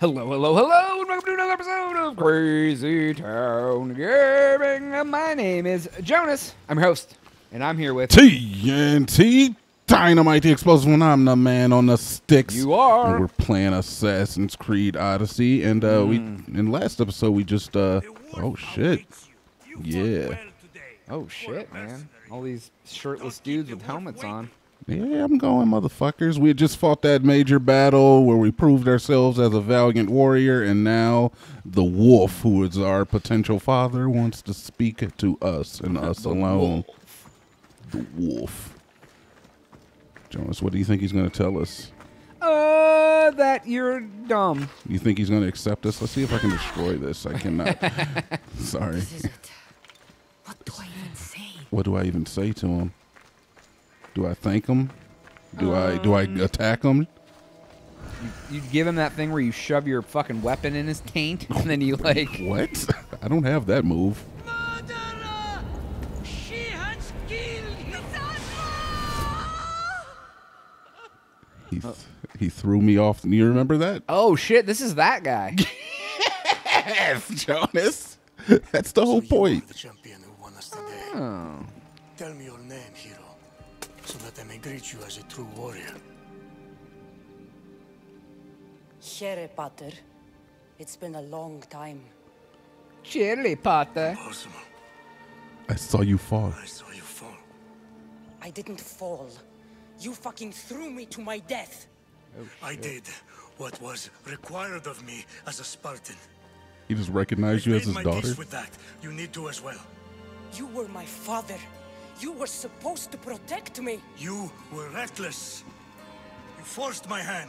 Hello, hello, hello, and welcome to another episode of Crazy Town Gaming. My name is Jonas. I'm your host, and I'm here with TNT Dynamite the Explosive, and I'm the man on the sticks. You are. And we're playing Assassin's Creed Odyssey, and in last episode we just oh shit, yeah, oh shit, man, all these shirtless dudes with helmets on. Yeah, I'm going, motherfuckers. We had just fought that major battle where we proved ourselves as a valiant warrior, and now the wolf, who is our potential father, wants to speak to us and us alone. The wolf. Jonas, what do you think he's going to tell us? That you're dumb. You think he's going to accept us? Let's see if I can destroy this. I cannot. Sorry. This is it. What do I even say? What do I even say to him? Do I thank him? Do I attack him? You give him that thing where you shove your fucking weapon in his taint, and then you like... What? I don't have that move. Murderer! She has killed Cassandra! He threw me off. You remember that? Oh, shit. This is that guy. Yes, Jonas. That's the whole point. The champion who won us today. Oh. Tell me your name, hero. So that I may greet you as a true warrior. Chere Pater, it's been a long time. Chere Pater. Impossible. I saw you fall. I saw you fall. I didn't fall. You fucking threw me to my death. Oh, I did what was required of me as a Spartan. He just recognized you as his daughter? I made my peace with that. You need to as well. You were my father. You were supposed to protect me. You were reckless. You forced my hand.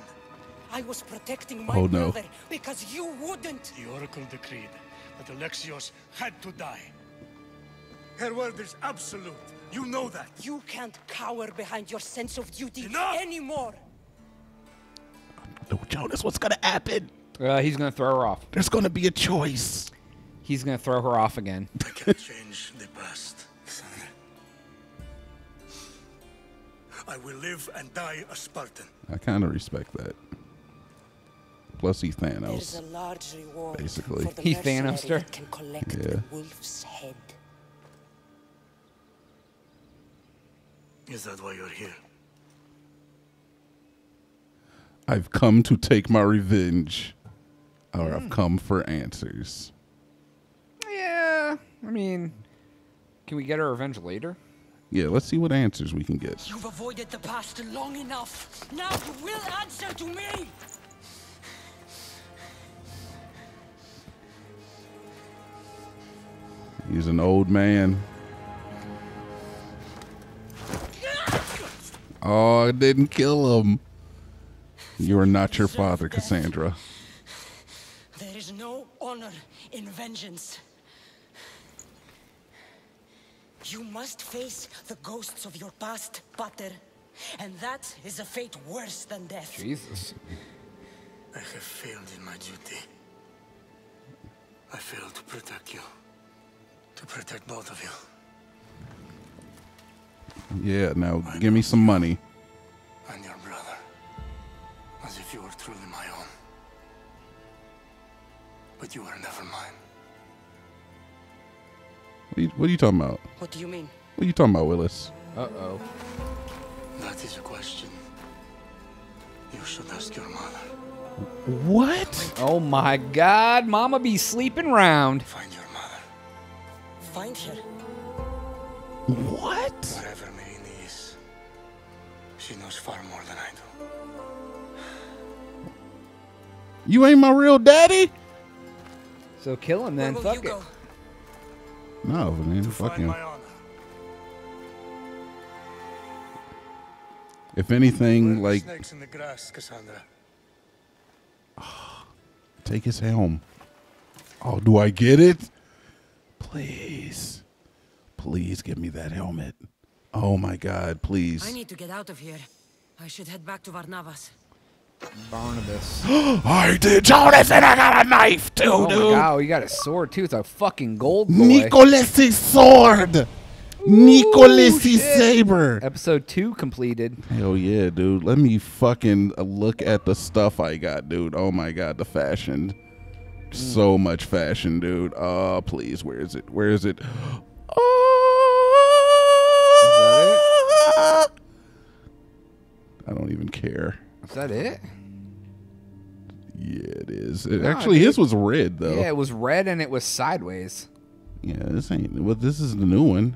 I was protecting my brother because you wouldn't. The Oracle decreed that Alexios had to die. Her word is absolute. You know that. You can't cower behind your sense of duty anymore. No, Jonas, what's going to happen? He's going to throw her off. There's going to be a choice. He's going to throw her off again. I can't change the past. I will live and die a Spartan. I kind of respect that. Plus, he Thanos. A large reward basically, for the he Thanosed her. Can collect the wolf's head. Is that why you're here? I've come to take my revenge, or I've come for answers. Yeah, I mean, can we get our revenge later? Yeah, let's see what answers we can get. You've avoided the past long enough. Now you will answer to me. He's an old man. Oh, I didn't kill him. You are not your father, Cassandra. There is no honor in vengeance. You must face the ghosts of your past, Pater, and that is a fate worse than death. Jesus. I have failed in my duty. I failed to protect you. To protect both of you. Yeah, now give me some money. And your brother. As if you were truly my own. But you were never mine. What are you talking about? What do you mean? What are you talking about, Willis? Uh-oh. That is a question you should ask your mother. What? Oh, my God. Mama be sleeping round. Find your mother. Find her. What? Wherever Marini is, she knows far more than I do. You ain't my real daddy? So kill him then. Fuck it. Go? No, man, fuck him. If anything, like... Snakes in the grass, Cassandra. Oh, take his helm. Oh, do I get it? Please. Please give me that helmet. Oh, my God, please. I need to get out of here. I should head back to Barnabas. Barnabas. I did, Jonas, and I got a knife too, dude. Oh, wow, you got a sword too. It's a fucking gold boy. Nikolaos' sword. Ooh. Nikolaos' saber. Episode 2 completed. Hell yeah, dude. Let me fucking look at the stuff I got, dude. Oh my god, the fashion. So much fashion, dude. Oh, please. Where is it? Where is it? Oh. Is that it? I don't even care. Is that it? Yeah, it is. It, no, actually, dude. His was red, though. Yeah, it was red and it was sideways. Yeah, this ain't. Well, this is the new one.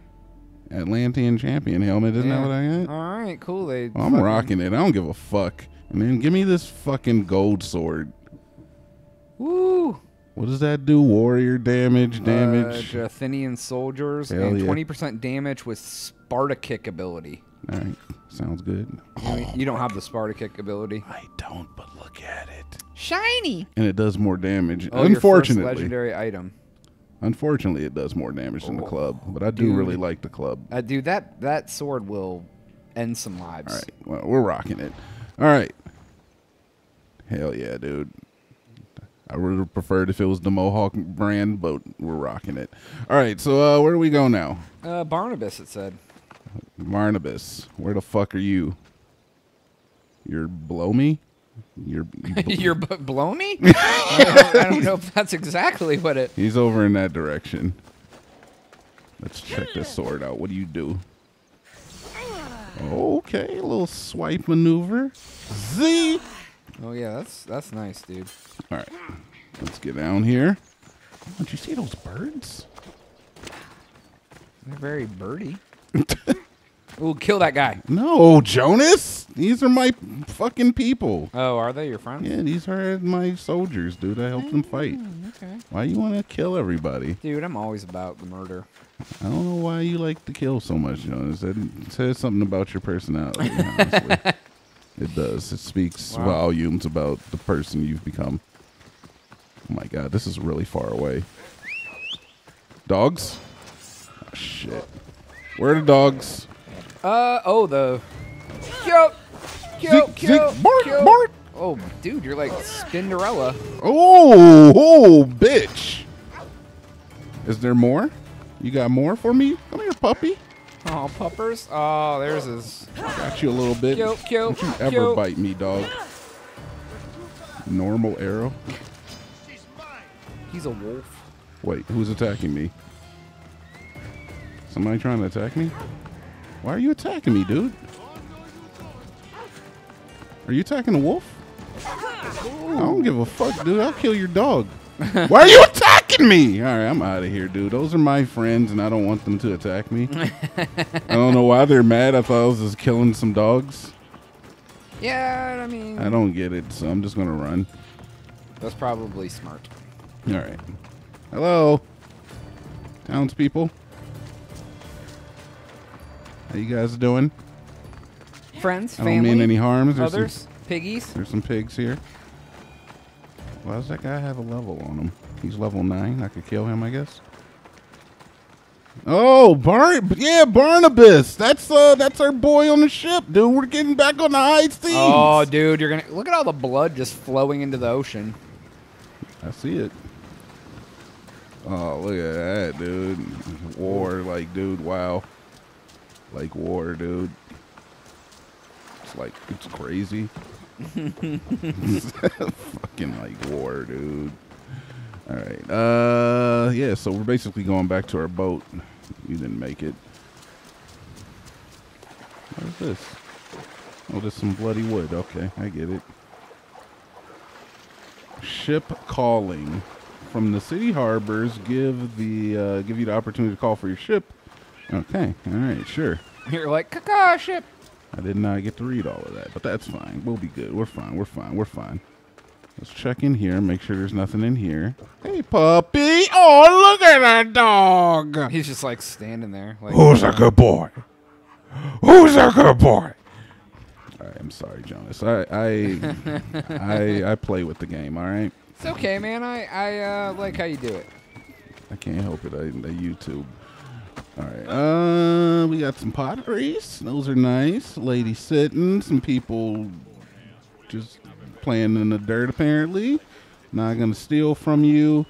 Atlantean champion helmet. Isn't that what I got? All right, cool. They I'm rocking it. I don't give a fuck. And then give me this fucking gold sword. Woo! What does that do? Warrior damage, Athenian soldiers, hell and 20% damage with Sparta kick ability. All right, sounds good. You don't have the Sparta kick ability. I don't, but look at it. Shiny. And it does more damage. Oh, unfortunately, your first legendary item. Unfortunately, it does more damage than the club, but I do really like the club. Dude, that sword will end some lives. All right, well, we're rocking it. All right. Hell yeah, dude. I would have preferred if it was the Mohawk brand, but we're rocking it. All right, so where do we go now? Barnabas, it said. Barnabas, where the fuck are you? You're blow me? You're you're blow me? I don't know if that's exactly what it... He's over in that direction. Let's check this sword out. What do you do? Okay, a little swipe maneuver. Z! Oh, yeah, that's nice, dude. All right, let's get down here. Oh, did you see those birds? They're very birdy. Ooh, kill that guy. No, Jonas. These are my fucking people. Oh, are they your friends? Yeah, these are my soldiers, dude. I helped them fight. Okay. Why you want to kill everybody? Dude, I'm always about the murder. I don't know why you like to kill so much, Jonas. That says something about your personality, honestly. It does. It speaks volumes about the person you've become. Oh my god, this is really far away. Dogs? Oh, shit. Where are the dogs? Bark! Oh, dude, you're like Spinderella. Oh, bitch! Is there more? You got more for me? Come here, puppy. Oh, puppers. Oh, there's his. Got you a little bit. Don't you ever bite me, dog. Normal arrow. He's a wolf. Wait, who's attacking me? Somebody trying to attack me? Why are you attacking me, dude? Are you attacking a wolf? I don't give a fuck, dude. I'll kill your dog. Why are you attacking me? All right, I'm out of here, dude. Those are my friends, and I don't want them to attack me. I don't know why they're mad. I thought I was just killing some dogs. Yeah, I mean... I don't get it, so I'm just going to run. That's probably smart. All right. Hello, townspeople. How you guys doing? Friends, family, I don't mean any harm. Others, piggies. There's some pigs here. Why does that guy have a level on him? He's level 9. I could kill him, I guess. Oh, Barnabas. That's our boy on the ship, dude. We're getting back on the high seas. Oh, dude, you're gonna look at all the blood just flowing into the ocean. I see it. Oh, look at that, dude. War, like, dude. Wow, like war, dude. It's like it's crazy. Fucking like war, dude. All right, yeah, so we're basically going back to our boat. You didn't make it. What is this? Oh, there's some bloody wood. Okay, I get it. Ship calling from the city harbors give you the opportunity to call for your ship. Okay, all right, sure. You're like, caca ship. I did not get to read all of that, but that's fine. We'll be good. We're fine. We're fine. We're fine. Let's check in here. Make sure there's nothing in here. Hey, puppy. Oh, look at that dog. He's just like standing there. Like, who's a good boy? Who's a good boy? All right. I'm sorry, Jonas. I play with the game. All right. It's okay, man. I like how you do it. I can't help it. I YouTube. All right, we got some potteries. Those are nice. Lady sitting. Some people just playing in the dirt, apparently. Not going to steal from you.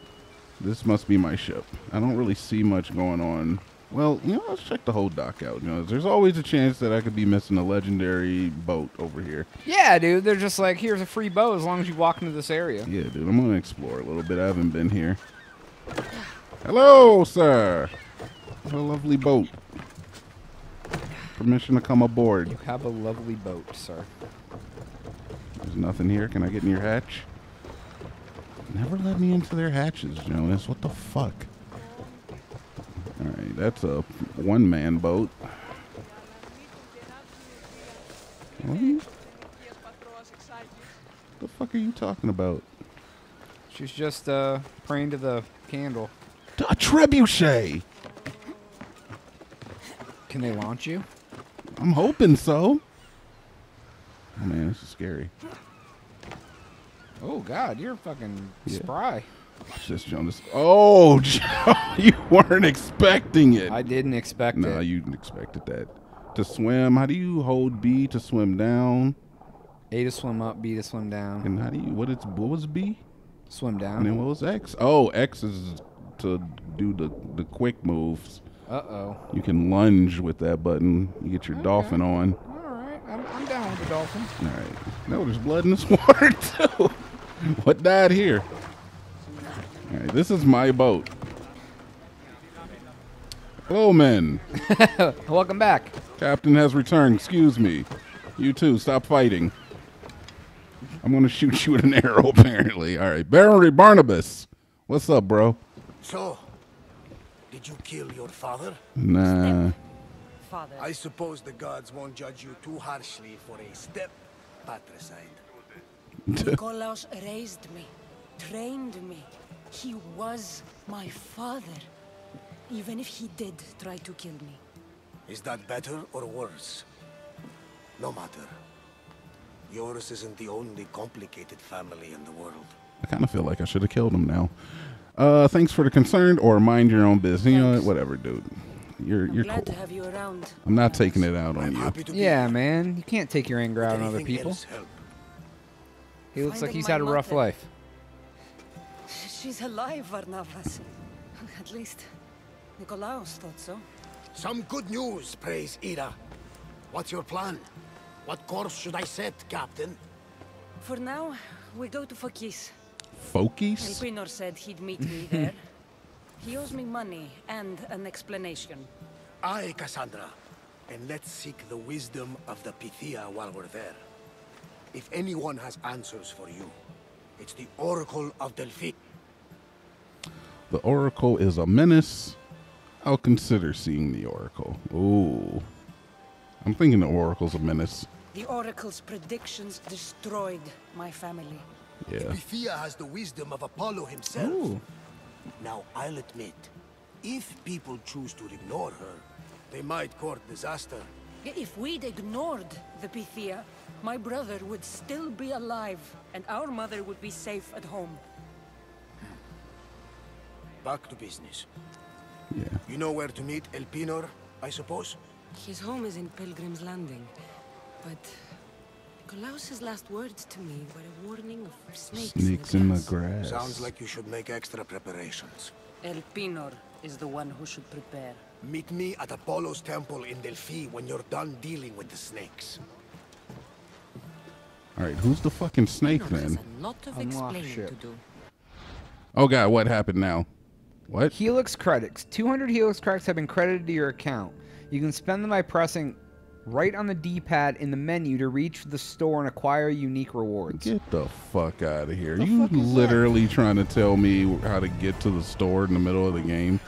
This must be my ship. I don't really see much going on. Well, you know, let's check the whole dock out. You know, there's always a chance that I could be missing a legendary boat over here. Yeah, dude. They're just like, here's a free boat as long as you walk into this area. Yeah, dude. I'm going to explore a little bit. I haven't been here. Hello, sir. What a lovely boat. Permission to come aboard. You have a lovely boat, sir. There's nothing here. Can I get in your hatch? Never let me into their hatches, Jonas. What the fuck? All right, that's a one-man boat. What the fuck are you talking about? She's just praying to the candle. A trebuchet! Can they launch you? I'm hoping so. Oh, man, this is scary. Oh, God, you're fucking spry. Watch this, Jonas. Oh, you weren't expecting it. I didn't expect it. No, you expected that. To swim, how do you hold B to swim down? A to swim up, B to swim down. And how do you, what was B? Swim down. And then what was X? Oh, X is to do the quick moves. Uh-oh. You can lunge with that button. You get your dolphin on. All right, I'm down with the dolphin. All right. No, there's blood in this water, too. What died here? All right, this is my boat. Hello, men. Welcome back. Captain has returned. Excuse me. You too. Stop fighting. I'm going to shoot you with an arrow, apparently. All right. Barry Barnabas. What's up, bro? So, did you kill your father? Nah. Father. I suppose the gods won't judge you too harshly for a step patricide. Nikolaos raised me, trained me. He was my father, even if he did try to kill me. Is that better or worse? No matter. Yours isn't the only complicated family in the world. I kind of feel like I should have killed him now. Thanks for the concern, or mind your own business. Thanks. You know, whatever, dude. You're glad cool. To have you around. I'm not taking it out on you. Yeah, man. You can't take your anger out on other people. He looks like he's had a rough life. She's alive, Varnavas. At least, Nikolaos thought so. Some good news, praise Ida. What's your plan? What course should I set, Captain? For now, we go to Phokis. Phokis? Elpinor said he'd meet me there. He owes me money and an explanation. Aye, Cassandra. And let's seek the wisdom of the Pythia while we're there. If anyone has answers for you, it's the Oracle of Delphi. The Oracle is a menace. I'll consider seeing the Oracle. Ooh. I'm thinking the Oracle's a menace. The Oracle's predictions destroyed my family. Yeah. Pythia has the wisdom of Apollo himself. Ooh. Now, I'll admit, if people choose to ignore her, they might court disaster. If we'd ignored the Pythia, my brother would still be alive, and our mother would be safe at home. Back to business. Yeah. You know where to meet Elpinor, I suppose? His home is in Pilgrim's Landing, but Nikolaos' last words to me were a warning of snakes in the grass. Sounds like you should make extra preparations. Elpinor is the one who should prepare. Meet me at Apollo's temple in Delphi when you're done dealing with the snakes. All right, who's the fucking snake then? A lot of explaining to do. Oh god, what happened now? What? Helix credits. 200 Helix credits have been credited to your account. You can spend them by pressing right on the D-pad in the menu to reach the store and acquire unique rewards. Get the fuck out of here. You literally trying to tell me how to get to the store in the middle of the game?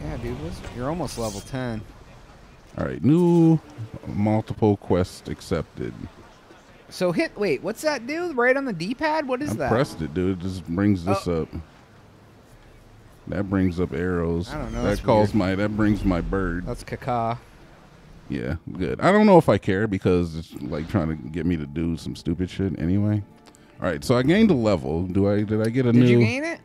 Yeah, dude. You're almost level 10. Alright, new multiple quests accepted. So hit, wait, what's that do? Right on the D-pad? What is that? I pressed it, dude. It just brings this up. That brings up arrows. I don't know. That calls weird. That brings my bird. That's caca. Yeah, good. I don't know if I care because it's like trying to get me to do some stupid shit anyway. All right, so I gained a level. Did I get a new? Did you gain it?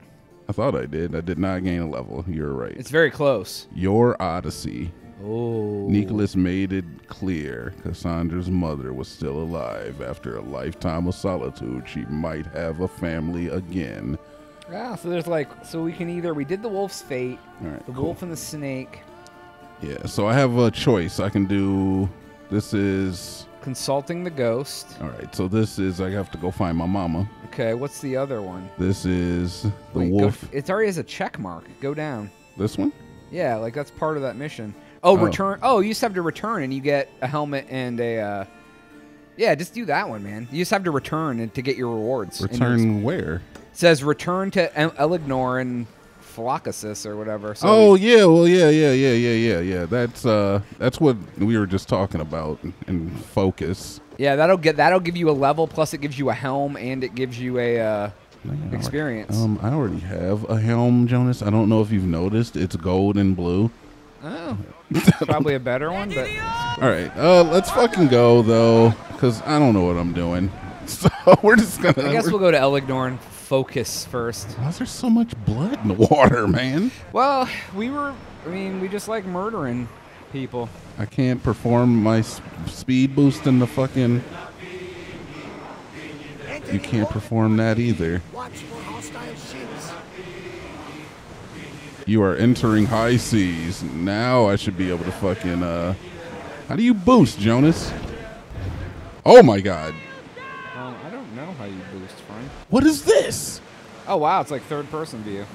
I thought I did. I did not gain a level. You're right. It's very close. Your Odyssey. Oh. Nicholas made it clear Cassandra's mother was still alive. After a lifetime of solitude, she might have a family again. Yeah, so there's like, so we can either, we did the wolf's fate, right, the cool. wolf and the snake. Yeah, so I have a choice. I can do, this is... Consulting the ghost. All right, so this is, I have to go find my mama. Okay, what's the other one? This is the wolf. It already has a check mark. Go down. This one? Yeah, like that's part of that mission. Oh, return. Oh, you just have to return and you get a helmet and a, yeah, just do that one, man. You just have to return and to get your rewards. Return where? It says return to Elpinor and Phokis or whatever. So yeah. That's what we were just talking about in Phokis. Yeah, that'll give you a level, plus it gives you a helm and it gives you a experience. I already have a helm, Jonas. I don't know if you've noticed. It's gold and blue. Oh, probably a better one, but all right. Let's fucking go though, because I don't know what I'm doing. So we're just gonna. I guess we'll go to Elpinor and Phokis first. Why is there so much blood in the water, man? Well, we were. I mean, we just like murdering people. I can't perform my speed boost in the fucking. You can't perform that either. Watch for hostile ships. You are entering high seas. Now I should be able to fucking, How do you boost, Jonas? Oh, my God. I don't know how you boost, Frank. What is this? Oh, wow. It's like third-person view.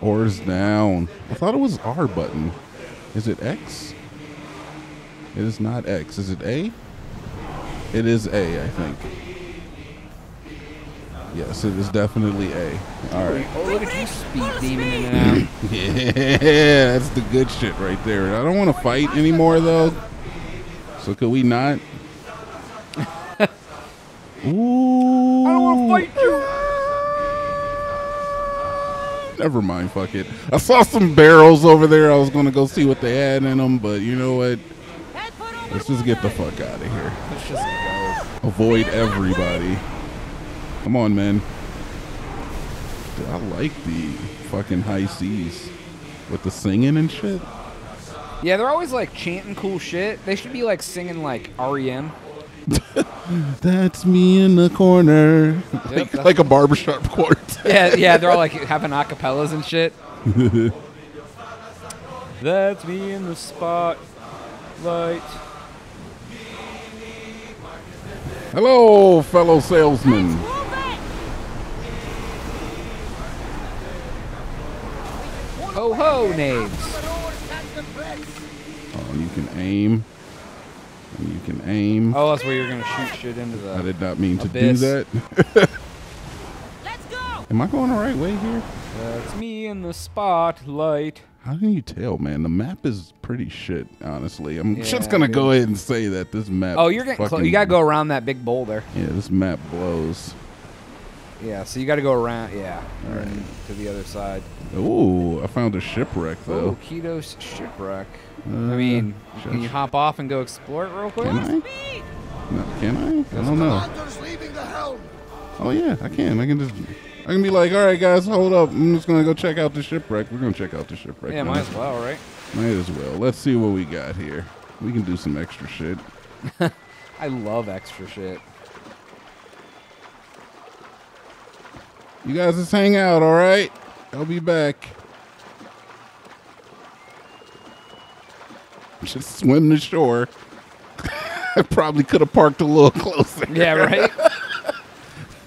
Oars down. I thought it was R button. Is it X? It is not X. Is it A? It is A, I think. Yes, it is definitely A. All right. Oh, look at you, speed demon now. Yeah, that's the good shit right there. I don't want to fight anymore, though. So could we not? Ooh. I don't want to fight you. Never mind, fuck it. I saw some barrels over there. I was going to go see what they had in them, but you know what? Let's just get the fuck out of here. Let's just go. Avoid everybody. Come on, man. Dude, I like the fucking high seas with the singing and shit. Yeah, they're always like chanting cool shit. They should be like singing like REM. That's me in the corner. Yep, like a barbershop quartet. Yeah, they're all like having acapellas and shit. That's me in the spotlight. Hello, fellow salesman. Ho ho, knaves. Oh, you can aim. You can aim. Oh, that's where you're going to shoot shit into the I did not mean abyss. To do that. Let's go. Am I going the right way here? That's me in the spotlight. How can you tell, man? The map is pretty shit, honestly. I'm just going to go ahead and say that this map. Oh, you're getting close. You got to go around that big boulder. Yeah, this map blows. Yeah, so you got to go around, all right, to the other side. Ooh, I found a shipwreck, though. Ooh, Keto's shipwreck. I mean, can you hop off and go explore it real quick? Can I? No, can I? I don't know. Oh, yeah, I can. I can be like, all right, guys, hold up. I'm just going to go check out the shipwreck. We're going to check out the shipwreck. Yeah, might as well, right? Might as well. Let's see what we got here. We can do some extra shit. I love extra shit. You guys just hang out, all right? I'll be back. Just swim to shore. I probably could have parked a little closer. Yeah, right?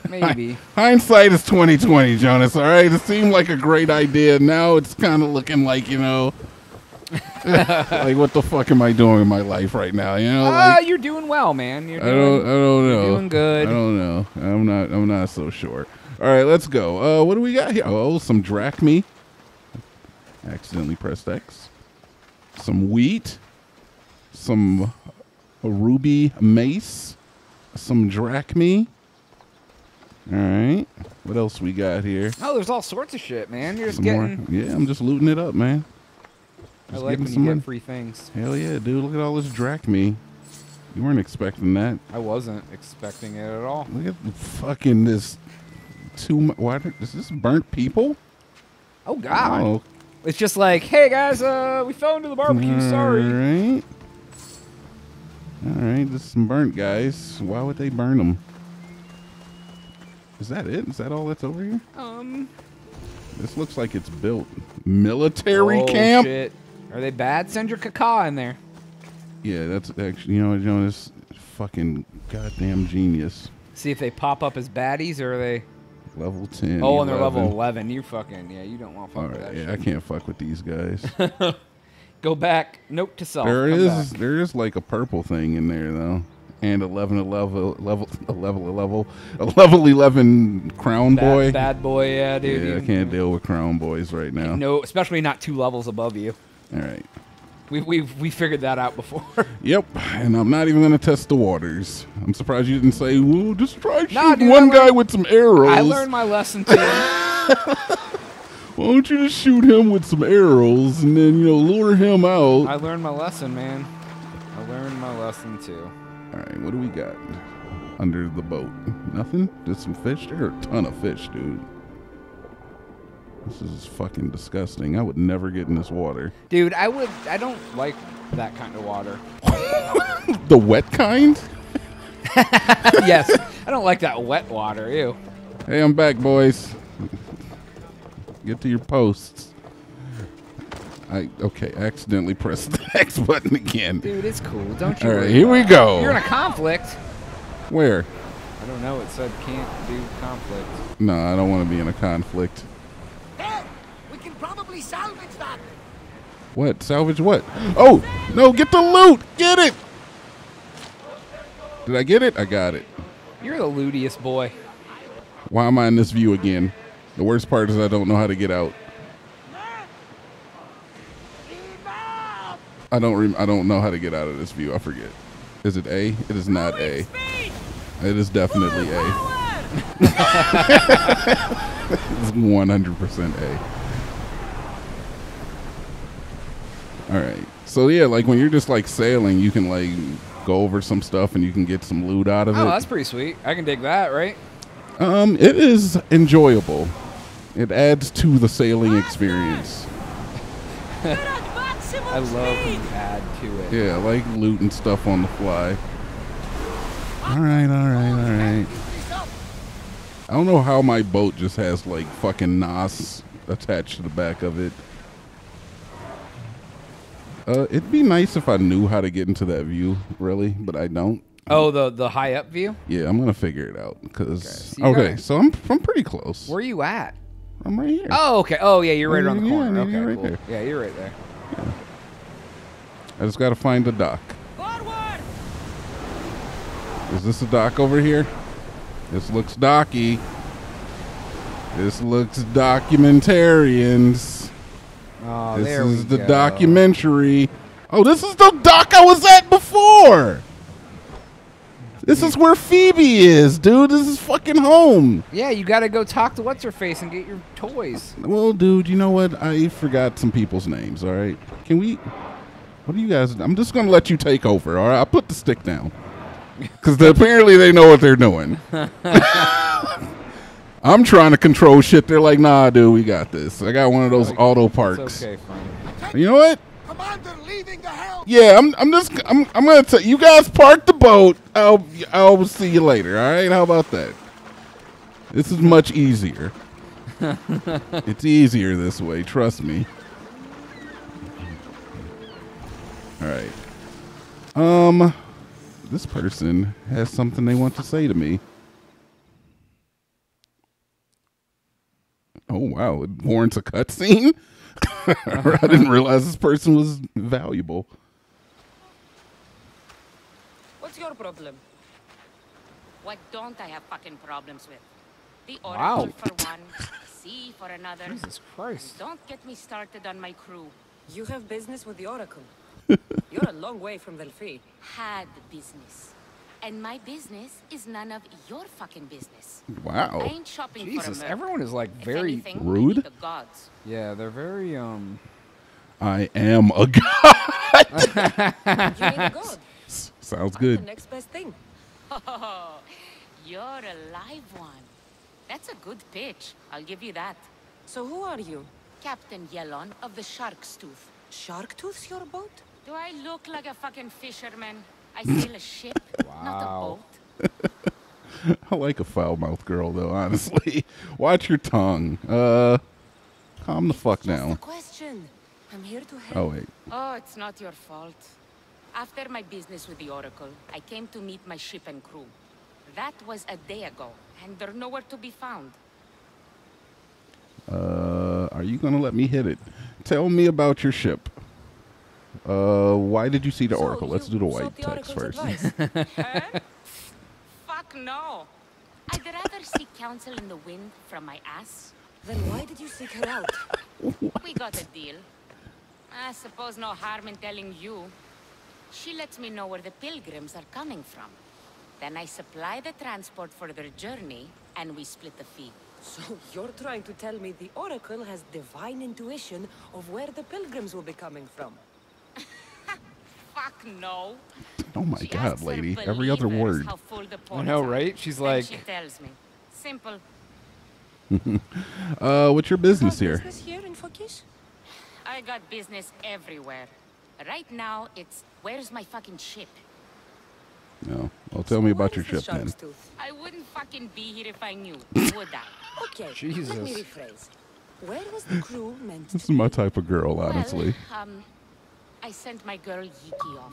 Maybe. Hindsight is 20/20, Jonas, all right? It seemed like a great idea. Now it's kind of looking like, you know, like what the fuck am I doing in my life right now? You know, like, you're doing well, man. You're doing, I don't know. You're doing good. I don't know. I'm not so sure. All right, let's go. What do we got here? Oh, some drachme. Accidentally pressed X. Some wheat. Some ruby mace. Some drachme. All right. What else we got here? Oh, there's all sorts of shit, man. You're just getting... Yeah, I'm just looting it up, man. Just I like when you get free things. Hell yeah, dude. Look at all this drachme. You weren't expecting that. I wasn't expecting it at all. Look at the fucking this... Too much. Why is this burnt people? Oh God! Oh. It's just like, hey guys, we fell into the barbecue. All sorry. All right. Alright, this is some burnt guys. Why would they burn them? Is that it? Is that all that's over here? This looks like it's built. Military camp? Shit. Are they bad? Send your caca in there. Yeah, that's actually, you know, this fucking goddamn genius. See if they pop up as baddies or are they... Level 10. Oh, and 11. They're level 11. You fucking, yeah, you don't want to fuck with that shit. Yeah, I can't fuck with these guys. Go back. Note to self. There is like a purple thing in there, though. And a level 11 crown boy. Bad boy, yeah, dude. Yeah, I can't deal with crown boys right now. No, especially not 2 levels above you. All right. We figured that out before. Yep, and I'm not even going to test the waters. I'm surprised you didn't say, "Ooh, just try shooting one guy with some arrows." I learned my lesson too. Why don't you just shoot him with some arrows and then, you know, lure him out? I learned my lesson, man. I learned my lesson too. All right, what do we got under the boat? Nothing? Just some fish? There are a ton of fish, dude. This is fucking disgusting. I would never get in this water. Dude, I would. I don't like that kind of water. The wet kind? Yes. I don't like that wet water. Ew. Hey, I'm back, boys. Get to your posts. Okay, I accidentally pressed the X button again. Dude, it's cool. Don't you? All right, here we go. You're in a conflict. Where? I don't know. It said can't do conflict. No, I don't want to be in a conflict. Salvage that. What? Salvage what? Oh, no, get the loot. Get it. Did I get it? I got it. You're the lootiest boy. Why am I in this view again? The worst part is I don't know how to get out. I don't know how to get out of this view. I forget. Is it A? It is not A. It is definitely A. It's 100% A. All right. So, yeah, like, when you're just, like, sailing, you can, like, go over some stuff and you can get some loot out of it. Oh, that's pretty sweet. I can dig that, right? It is enjoyable. It adds to the sailing experience. I love when you add to it. Yeah, like loot and stuff on the fly. All right, all right, all right. I don't know how my boat just has, like, fucking NOS attached to the back of it. It'd be nice if I knew how to get into that view, really, but I don't. Oh, the high up view? Yeah, I'm gonna figure it out because so I'm pretty close. Where are you at? I'm right here. Oh, okay. Oh, yeah, you're right around the corner. Okay, right there. Yeah, you're right there. Yeah. I just gotta find the dock. Forward! Is this a dock over here? This looks docky. This looks documentarians. Oh, this is the documentary. Oh, this is the dock I was at before. This is where Phoebe is, dude. This is fucking home. Yeah, you got to go talk to What's-Her-Face and get your toys. Well, dude, you know what? I forgot some people's names, all right? Can we... What do you guys... I'm just going to let you take over, all right? I'll put the stick down. Because apparently they know what they're doing. I'm trying to control shit. They're like, nah, dude, we got this. I got one of those auto parks. Okay, fine. You know what? Commander leaving the helm. Yeah, I'm gonna tell you guys park the boat. I'll see you later. All right? How about that? This is much easier. It's easier this way. Trust me. All right. This person has something they want to say to me. Oh, wow. It warrants a cutscene? I didn't realize this person was valuable. What's your problem? What don't I have fucking problems with? The order for one, C for another. Jesus Christ. Don't get me started on my crew. You have business with the Oracle. You're a long way from Delphi. Had business. And my business is none of your fucking business. Wow. I ain't shopping for a everyone is like very anything, rude. The gods. Yeah, they're very I am a god. You ain't a god. Sounds good. The next best thing. Oh, you're a live one. That's a good pitch. I'll give you that. So who are you? Captain Yelon of the Sharktooth. Sharktooth's your boat? Do I look like a fucking fisherman? I sail a ship, wow. Not a boat. I like a foul-mouthed girl, though, honestly. Watch your tongue. Calm the fuck down. I'm here to help. Oh, wait. Oh, it's not your fault. After my business with the Oracle, I came to meet my ship and crew. That was a day ago, and they're nowhere to be found. Are you gonna let me hit it? Tell me about your ship. Why did you see the Oracle? Let's do the white text first. Huh? Fuck no. I'd rather seek counsel in the wind from my ass. Then why did you seek her out? What? We got a deal. I suppose no harm in telling you. She lets me know where the pilgrims are coming from. Then I supply the transport for their journey, and we split the fee. So you're trying to tell me the Oracle has divine intuition of where the pilgrims will be coming from? Fuck no. Oh my God, lady. Every other word. I know, right? She's like... She tells me. Simple. What's your business here? Business here in Phokis? I got business everywhere. Right now, it's where's my fucking ship? No. Well, tell me about your ship, then. I wouldn't fucking be here if I knew, would I? Okay, Jesus. Let me rephrase. Where was the crew meant to be? This is my type of girl, honestly. Well, I sent my girl Yiki off.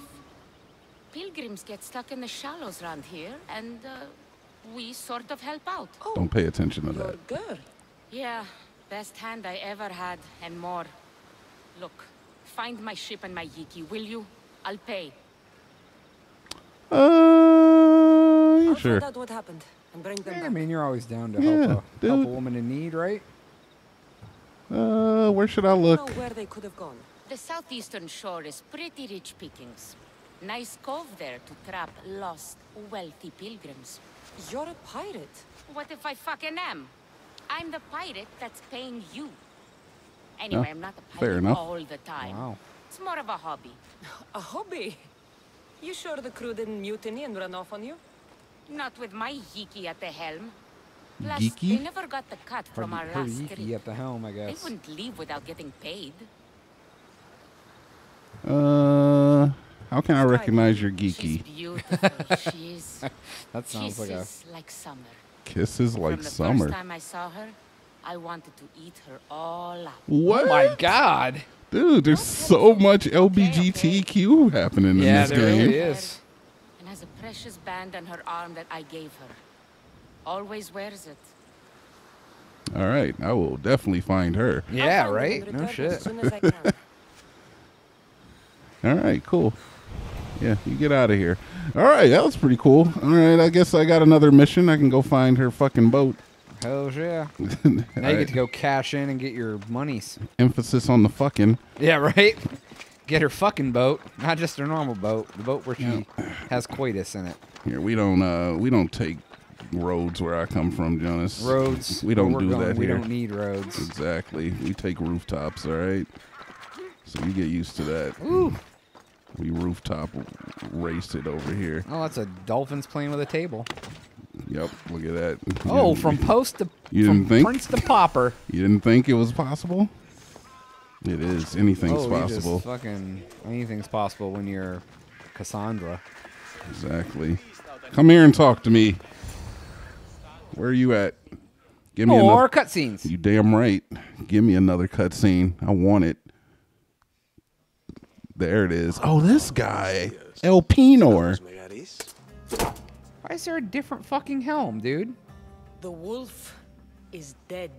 Pilgrims get stuck in the shallows around here, and we sort of help out. Oh, don't pay attention to that. Your girl. Yeah, best hand I ever had, and more. Look, find my ship and my Yiki, will you? I'll pay. Yeah, sure. Find out what happened and bring them back. I mean, you're always down to help a woman in need, right? Where should I look? I don't know where they could have gone. The southeastern shore is pretty rich pickings. Nice cove there to trap lost, wealthy pilgrims. You're a pirate. What if I fucking am? I'm the pirate that's paying you. Anyway, I'm not a pirate all the time. Wow. It's more of a hobby. A hobby? You sure the crew didn't mutiny and run off on you? Not with my Yiki at the helm. Plus, Yiki? They never got the cut from our last Yiki at the helm, I guess. They wouldn't leave without getting paid. How can I recognize your Yiki? She's beautiful. She's... that sounds like a... Kisses like summer. Kisses like summer. From the first time I saw her, I wanted to eat her all up. What? Oh my God! Dude, there's so much LGBTQ happening in this game. Yeah, there really is. And has a precious band on her arm that I gave her. Always wears it. All right, I will definitely find her. Yeah, right? No shit. As soon as I can. All right, cool. Yeah, you get out of here. All right, that was pretty cool. All right, I guess I got another mission. I can go find her fucking boat. Hell yeah. Now you get to go cash in and get your monies. Emphasis on the fucking. Yeah, right? Get her fucking boat, not just her normal boat. The boat where she has coitus in it. Here, we don't take roads where I come from, Jonas. Roads. We don't do that here. We don't need roads. Exactly. We take rooftops, all right? So you get used to that. Ooh. We rooftop raced it over here. Oh, that's a dolphin's playing with a table. Yep, look at that. Oh, from post to prince to popper. You didn't think it was possible? It is. Anything's possible. Just fucking anything's possible when you're Cassandra. Exactly. Come here and talk to me. Where are you at? Give me more cutscenes. You damn right. Give me another cutscene. I want it. There it is. Oh, this guy, Elpinor. Why is there a different fucking helm, dude? The wolf is dead.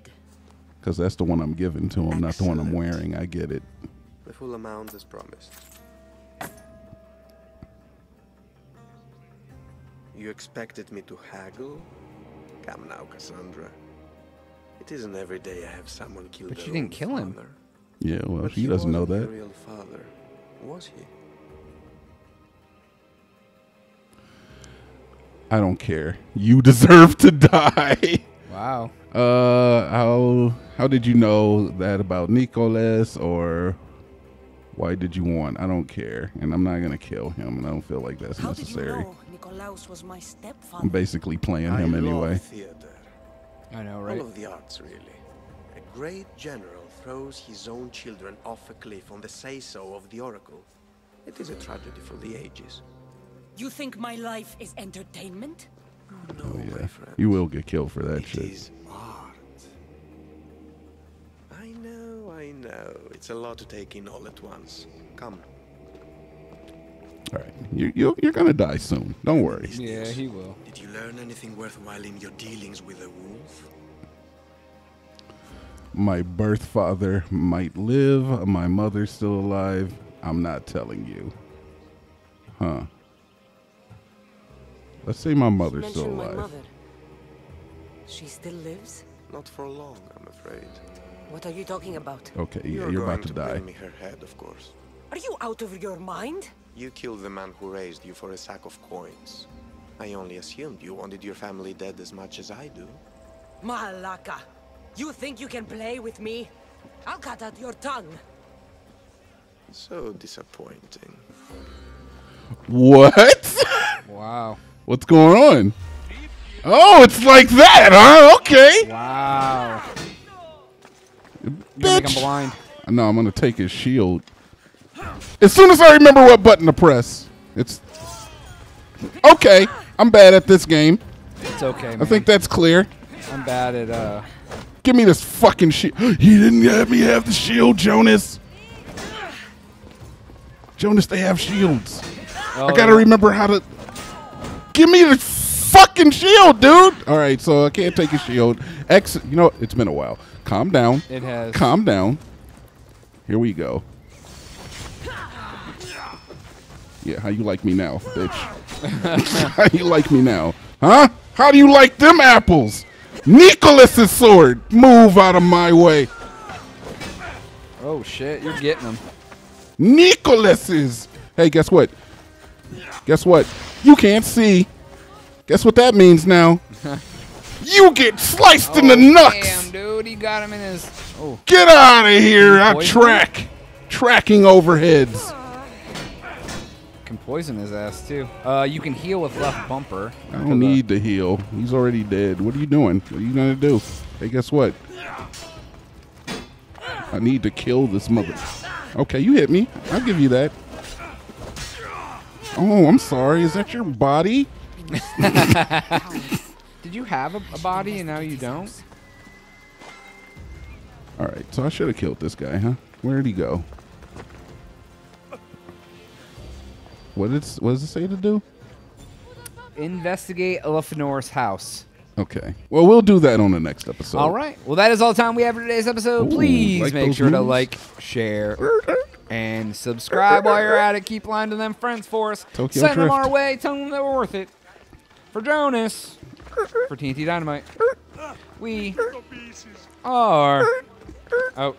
Because that's the one I'm giving to him, not the one I'm wearing. I get it. The full amount is promised. You expected me to haggle? Come now, Cassandra. It isn't every day I have someone killed. But you didn't kill him. Father. Yeah, well, but he doesn't know that. Real father, was he? I don't care. You deserve to die. Wow. How did you know that about Nikolaos, or why did you want? I don't care, and I'm not gonna kill him, and I don't feel like that's necessary. How did you know Nikolaos was my stepfather? I'm basically playing him anyway. Theater. I know, right? All of the arts, really. A great general throws his own children off a cliff on the say-so of the Oracle. It is a tragedy for the ages. You think my life is entertainment? No, oh, yeah. My friend. You will get killed for that shit. Is art. I know. It's a lot to take in all at once. Come. All right, you're gonna die soon. Don't worry. Yeah, he will. Did you learn anything worthwhile in your dealings with the wolf? My birth father might live. My mother's still alive. I'm not telling you. Huh. Let's say my mother's still alive. My mother. She still lives? Not for long, I'm afraid. What are you talking about? Okay, yeah, you're about to die. Bring me her head, of course. Are you out of your mind? You killed the man who raised you for a sack of coins. I only assumed you wanted your family dead as much as I do. Malaka, you think you can play with me? I'll cut out your tongue. So disappointing. What? Wow. What's going on? Oh, it's like that, huh? Okay. Wow. Bitch. You're gonna make him blind. No, I'm gonna take his shield. As soon as I remember what button to press, it's okay. I'm bad at this game. It's okay, man. I think that's clear. I'm bad at give me this fucking shit. He didn't let me have the shield, Jonas. Jonas, they have shields. Oh, I gotta remember how to. Give me the fucking shield, dude. All right, so I can't take a shield. Exit. You know, it's been a while. Calm down. It has. Calm down. Here we go. Yeah, how you like me now, bitch? How you like me now? Huh? How do you like them apples? Nikolaos' sword! Move out of my way. Oh, shit. You're getting them. Nikolaos'! Hey, guess what? Guess what? You can't see. Guess what that means now? You get sliced in the nuts! Damn, dude. He got him in his... Oh. Get out of here! I track. Tracking overheads. Can poison his ass too. You can heal with left bumper. I don't need to heal. He's already dead. What are you doing? What are you gonna do? Hey, guess what? I need to kill this mother. Okay, you hit me. I'll give you that. Oh, I'm sorry. Is that your body? Did you have a body and now you don't? All right, so I should have killed this guy, huh? Where'd he go? What does it say to do? Investigate Elpinor's house. Okay. Well, we'll do that on the next episode. All right. Well, that is all the time we have for today's episode. Ooh, please make sure to like, share, and subscribe while you're at it. Keep lying to them friends for us. Send them our way. Tell them they're worth it. For Jonas, for TNT Dynamite, we are out.